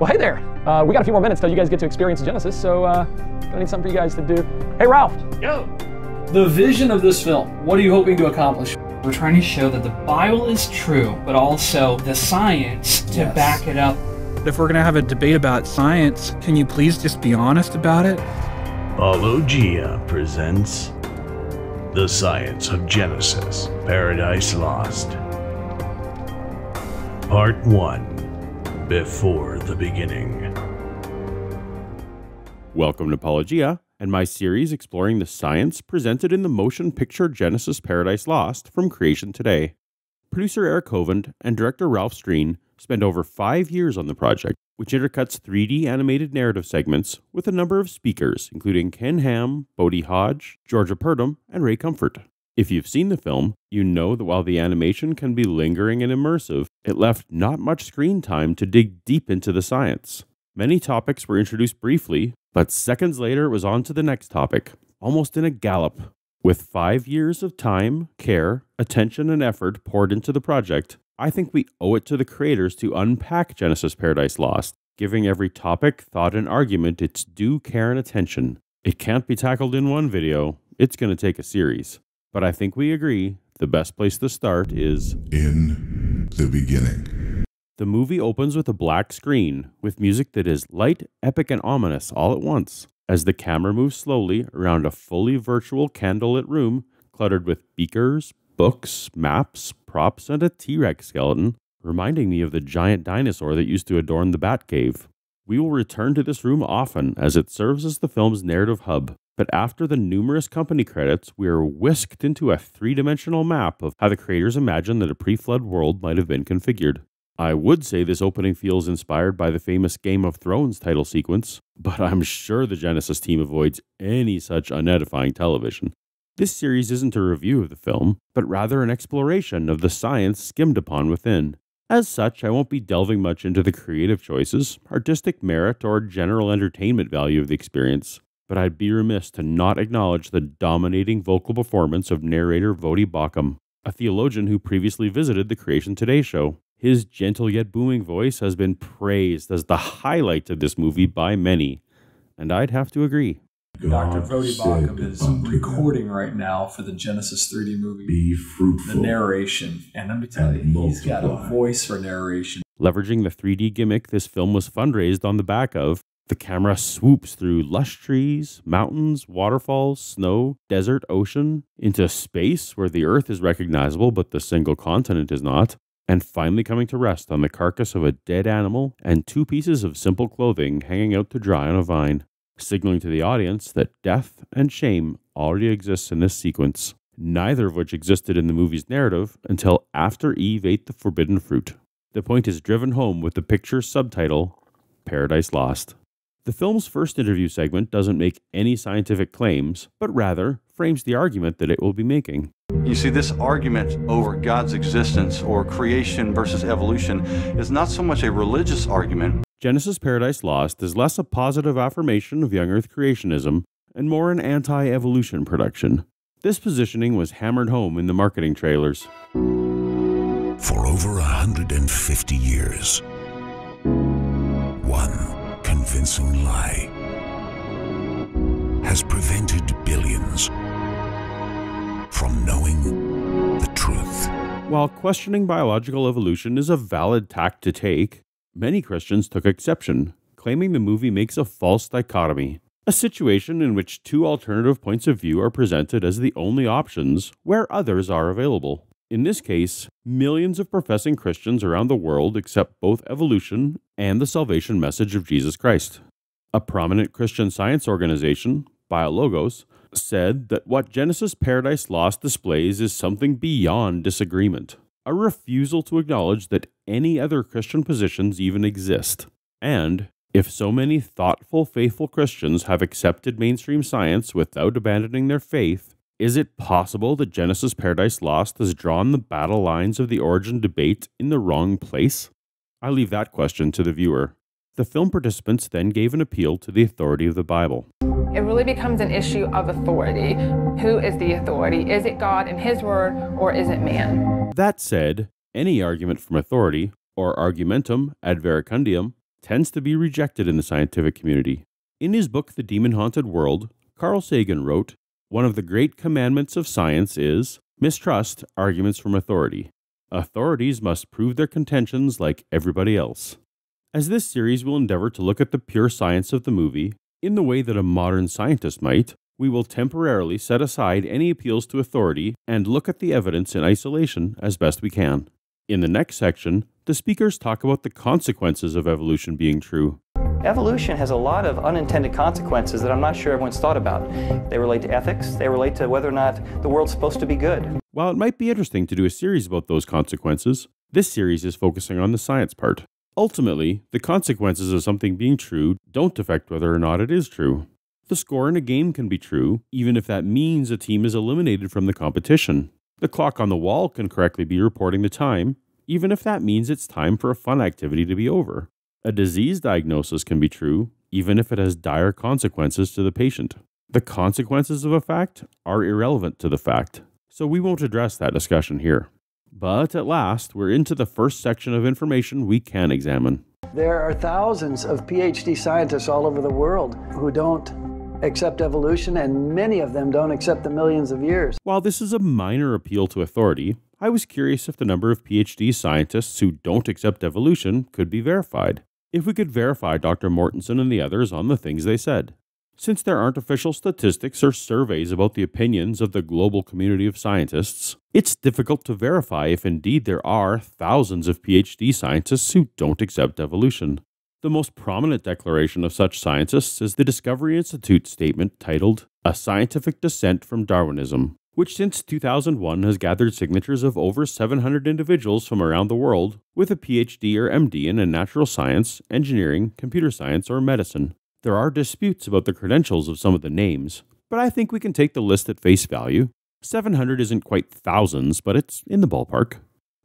Well, hey there. We got a few more minutes till you guys get to experience Genesis, so I need something for you guys to do. Hey, Ralph. Yo. The vision of this film, what are you hoping to accomplish? We're trying to show that the Bible is true, but also the science to back it up. If we're going to have a debate about science, can you please just be honest about it? Paulogia presents The Science of Genesis, Paradise Lost. Part 1, Before the Beginning. Welcome to Paulogia and my series exploring the science presented in the motion picture Genesis Paradise Lost from Creation Today. Producer Eric Hovind and director Ralph Streen spent over 5 years on the project, which intercuts 3D animated narrative segments with a number of speakers, including Ken Ham, Bodie Hodge, Georgia Purdom, and Ray Comfort. If you've seen the film, you know that while the animation can be lingering and immersive, it left not much screen time to dig deep into the science. Many topics were introduced briefly, but seconds later it was on to the next topic, almost in a gallop. With 5 years of time, care, attention, and effort poured into the project, I think we owe it to the creators to unpack Genesis Paradise Lost, giving every topic, thought, and argument its due care and attention. It can't be tackled in one video, it's going to take a series. But I think we agree, the best place to start is in the beginning. The movie opens with a black screen, with music that is light, epic, and ominous all at once, as the camera moves slowly around a fully virtual candlelit room cluttered with beakers, books, maps, props, and a T-Rex skeleton, reminding me of the giant dinosaur that used to adorn the Batcave. We will return to this room often as it serves as the film's narrative hub, but after the numerous company credits, we are whisked into a three-dimensional map of how the creators imagined that a pre-flood world might have been configured. I would say this opening feels inspired by the famous Game of Thrones title sequence, but I'm sure the Genesis team avoids any such unedifying television. This series isn't a review of the film, but rather an exploration of the science skimmed upon within. As such, I won't be delving much into the creative choices, artistic merit, or general entertainment value of the experience, but I'd be remiss to not acknowledge the dominating vocal performance of narrator Voddie Baucham, a theologian who previously visited the Creation Today show. His gentle yet booming voice has been praised as the highlight of this movie by many, and I'd have to agree. Dr. Voddie Baucham is recording right now for the Genesis 3D movie, Be Fruitful, the narration, and let me tell you, he's got a voice for narration. Leveraging the 3D gimmick this film was fundraised on the back of, the camera swoops through lush trees, mountains, waterfalls, snow, desert, ocean, into space where the Earth is recognizable but the single continent is not, and finally coming to rest on the carcass of a dead animal and two pieces of simple clothing hanging out to dry on a vine, signaling to the audience that death and shame already exists in this sequence, neither of which existed in the movie's narrative until after Eve ate the forbidden fruit. The point is driven home with the picture's subtitle, Paradise Lost. The film's first interview segment doesn't make any scientific claims, but rather frames the argument that it will be making. You see, this argument over God's existence or creation versus evolution is not so much a religious argument. Genesis Paradise Lost is less a positive affirmation of young Earth creationism and more an anti-evolution production. This positioning was hammered home in the marketing trailers. For over 150 years, one convincing lie has prevented billions from knowing the truth. While questioning biological evolution is a valid tack to take, many Christians took exception, claiming the movie makes a false dichotomy, a situation in which two alternative points of view are presented as the only options where others are available. In this case, millions of professing Christians around the world accept both evolution and the salvation message of Jesus Christ. A prominent Christian science organization, BioLogos, said that what Genesis Paradise Lost displays is something beyond disagreement, a refusal to acknowledge that any other Christian positions even exist. And, if so many thoughtful, faithful Christians have accepted mainstream science without abandoning their faith, is it possible that Genesis Paradise Lost has drawn the battle lines of the origin debate in the wrong place? I leave that question to the viewer. The film participants then gave an appeal to the authority of the Bible. It really becomes an issue of authority. Who is the authority? Is it God and His Word, or is it man? That said, any argument from authority, or argumentum ad vericandiam, tends to be rejected in the scientific community. In his book, The Demon-Haunted World, Carl Sagan wrote, "One of the great commandments of science is mistrust arguments from authority. Authorities must prove their contentions like everybody else." As this series will endeavor to look at the pure science of the movie in the way that a modern scientist might, we will temporarily set aside any appeals to authority and look at the evidence in isolation as best we can. In the next section, the speakers talk about the consequences of evolution being true. Evolution has a lot of unintended consequences that I'm not sure everyone's thought about. They relate to ethics, they relate to whether or not the world's supposed to be good. While it might be interesting to do a series about those consequences, this series is focusing on the science part. Ultimately, the consequences of something being true don't affect whether or not it is true. The score in a game can be true, even if that means a team is eliminated from the competition. The clock on the wall can correctly be reporting the time, even if that means it's time for a fun activity to be over. A disease diagnosis can be true, even if it has dire consequences to the patient. The consequences of a fact are irrelevant to the fact, so we won't address that discussion here. But at last, we're into the first section of information we can examine. There are thousands of PhD scientists all over the world who don't accept evolution, and many of them don't accept the millions of years. While this is a minor appeal to authority, I was curious if the number of PhD scientists who don't accept evolution could be verified. If we could verify Dr. Mortenson and the others on the things they said. Since there aren't official statistics or surveys about the opinions of the global community of scientists, it's difficult to verify if indeed there are thousands of PhD scientists who don't accept evolution. The most prominent declaration of such scientists is the Discovery Institute statement titled, "A Scientific Dissent from Darwinism," which since 2001 has gathered signatures of over 700 individuals from around the world with a PhD or MD in natural science, engineering, computer science, or medicine. There are disputes about the credentials of some of the names, but I think we can take the list at face value. 700 isn't quite thousands, but it's in the ballpark.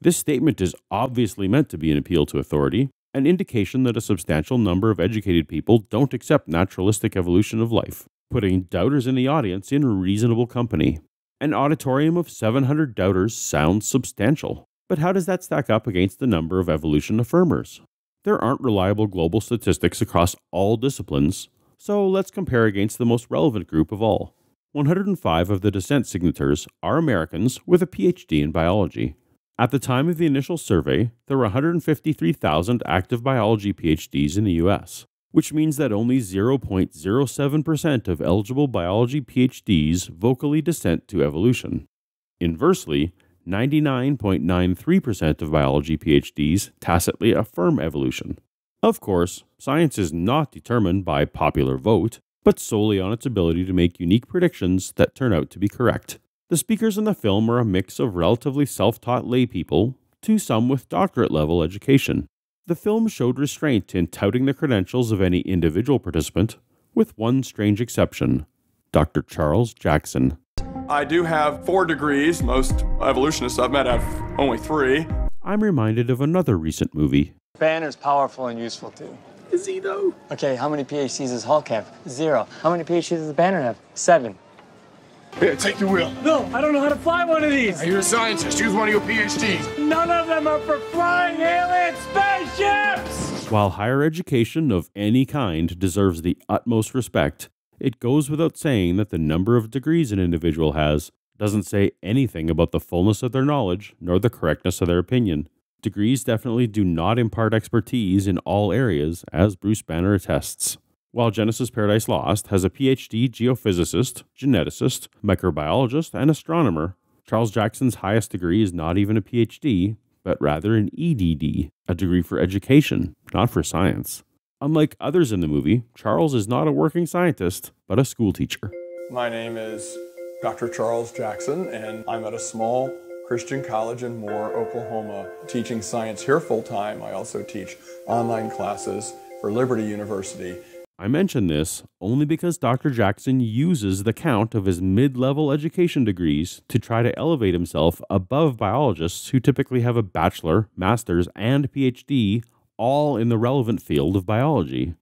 This statement is obviously meant to be an appeal to authority, an indication that a substantial number of educated people don't accept naturalistic evolution of life, putting doubters in the audience in reasonable company. An auditorium of 700 doubters sounds substantial, but how does that stack up against the number of evolution affirmers? There aren't reliable global statistics across all disciplines, so let's compare against the most relevant group of all. 105 of the dissent signators are Americans with a PhD in biology. At the time of the initial survey, there were 153,000 active biology PhDs in the US, which means that only 0.07% of eligible biology PhDs vocally dissent to evolution. Inversely, 99.93% of biology PhDs tacitly affirm evolution. Of course, science is not determined by popular vote, but solely on its ability to make unique predictions that turn out to be correct. The speakers in the film are a mix of relatively self-taught lay people to some with doctorate-level education. The film showed restraint in touting the credentials of any individual participant, with one strange exception, Dr. Charles Jackson. I do have 4 degrees. Most evolutionists I've met have only 3. I'm reminded of another recent movie. Banner's powerful and useful too. Is he though? Okay, how many PhDs does Hulk have? 0. How many PhDs does the Banner have? 7. Here, take the wheel. No, I don't know how to fly one of these. You're a scientist. Use one of your PhDs. None of them are for flying alien spaceships! While higher education of any kind deserves the utmost respect, it goes without saying that the number of degrees an individual has doesn't say anything about the fullness of their knowledge nor the correctness of their opinion. Degrees definitely do not impart expertise in all areas, as Bruce Banner attests. While Genesis Paradise Lost has a PhD geophysicist, geneticist, microbiologist, and astronomer, Charles Jackson's highest degree is not even a PhD, but rather an EdD, a degree for education, not for science. Unlike others in the movie, Charles is not a working scientist, but a school teacher. My name is Dr. Charles Jackson, and I'm at a small Christian college in Moore, Oklahoma, teaching science here full-time. I also teach online classes for Liberty University. I mention this only because Dr. Jackson uses the count of his mid-level education degrees to try to elevate himself above biologists who typically have a bachelor, master's, and PhD, all in the relevant field of biology.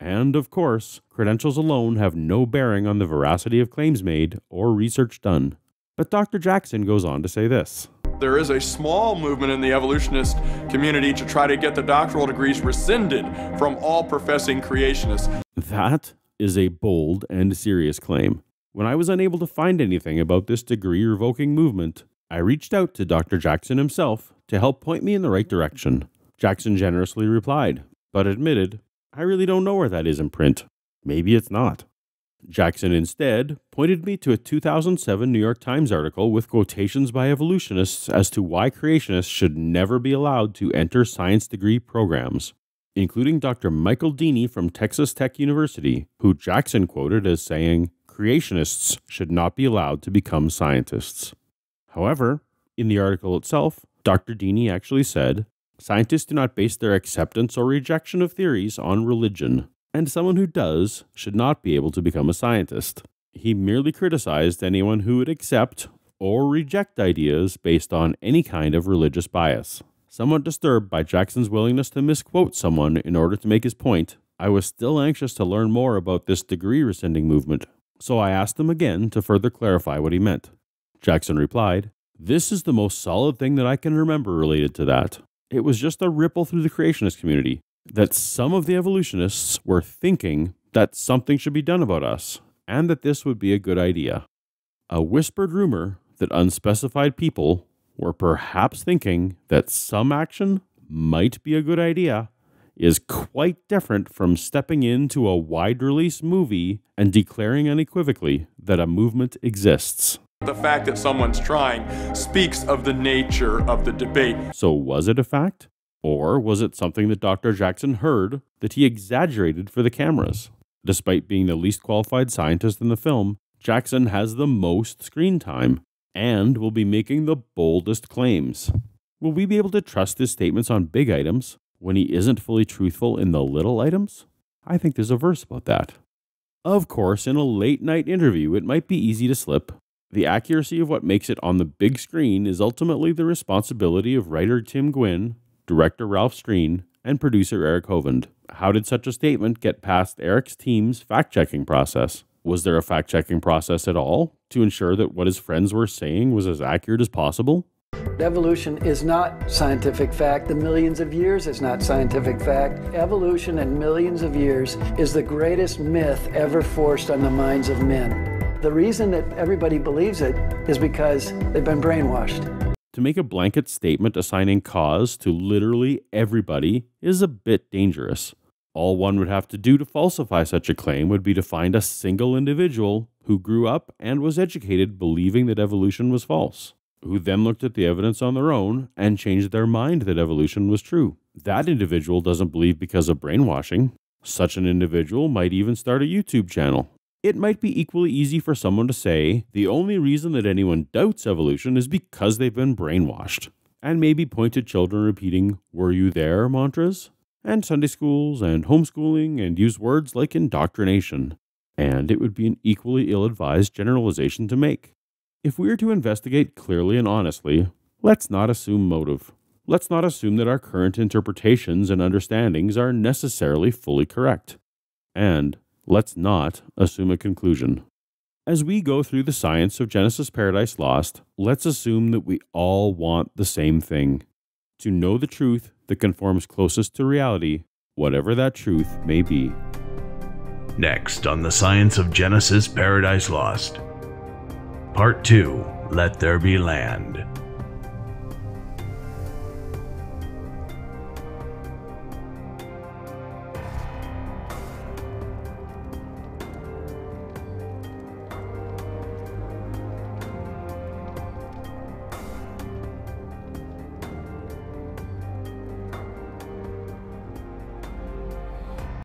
And, of course, credentials alone have no bearing on the veracity of claims made or research done. But Dr. Jackson goes on to say this. There is a small movement in the evolutionist community to try to get the doctoral degrees rescinded from all professing creationists. That is a bold and serious claim. When I was unable to find anything about this degree revoking movement, I reached out to Dr. Jackson himself to help point me in the right direction. Jackson generously replied, but admitted, I really don't know where that is in print. Maybe it's not. Jackson instead pointed me to a 2007 New York Times article with quotations by evolutionists as to why creationists should never be allowed to enter science degree programs, including Dr. Michael Dini from Texas Tech University, who Jackson quoted as saying, creationists should not be allowed to become scientists. However, in the article itself, Dr. Dini actually said, scientists do not base their acceptance or rejection of theories on religion, and someone who does should not be able to become a scientist. He merely criticized anyone who would accept or reject ideas based on any kind of religious bias. Somewhat disturbed by Jackson's willingness to misquote someone in order to make his point, I was still anxious to learn more about this degree rescinding movement, so I asked him again to further clarify what he meant. Jackson replied, "This is the most solid thing that I can remember related to that. It was just a ripple through the creationist community, that some of the evolutionists were thinking that something should be done about us, and that this would be a good idea. A whispered rumor that unspecified people were perhaps thinking that some action might be a good idea is quite different from stepping into a wide-release movie and declaring unequivocally that a movement exists. The fact that someone's trying speaks of the nature of the debate." So was it a fact? Or was it something that Dr. Jackson heard that he exaggerated for the cameras? Despite being the least qualified scientist in the film, Jackson has the most screen time and will be making the boldest claims. Will we be able to trust his statements on big items when he isn't fully truthful in the little items? I think there's a verse about that. Of course, in a late-night interview, it might be easy to slip. The accuracy of what makes it on the big screen is ultimately the responsibility of writer Tim Gwynn, director Ralph Streen, and producer Eric Hovind. How did such a statement get past Eric's team's fact-checking process? Was there a fact-checking process at all to ensure that what his friends were saying was as accurate as possible? Evolution is not scientific fact. The millions of years is not scientific fact. Evolution in millions of years is the greatest myth ever forced on the minds of men. The reason that everybody believes it is because they've been brainwashed. To make a blanket statement assigning cause to literally everybody is a bit dangerous. All one would have to do to falsify such a claim would be to find a single individual who grew up and was educated believing that evolution was false, who then looked at the evidence on their own and changed their mind that evolution was true. That individual doesn't believe because of brainwashing. Such an individual might even start a YouTube channel. It might be equally easy for someone to say the only reason that anyone doubts evolution is because they've been brainwashed, and maybe point to children repeating "were you there" mantras, and Sunday schools, and homeschooling, and use words like indoctrination. And it would be an equally ill-advised generalization to make. If we are to investigate clearly and honestly, let's not assume motive. Let's not assume that our current interpretations and understandings are necessarily fully correct. And let's not assume a conclusion. As we go through the science of Genesis Paradise Lost, let's assume that we all want the same thing: to know the truth that conforms closest to reality, whatever that truth may be. Next on the science of Genesis Paradise Lost, Part 2, Let There Be Land.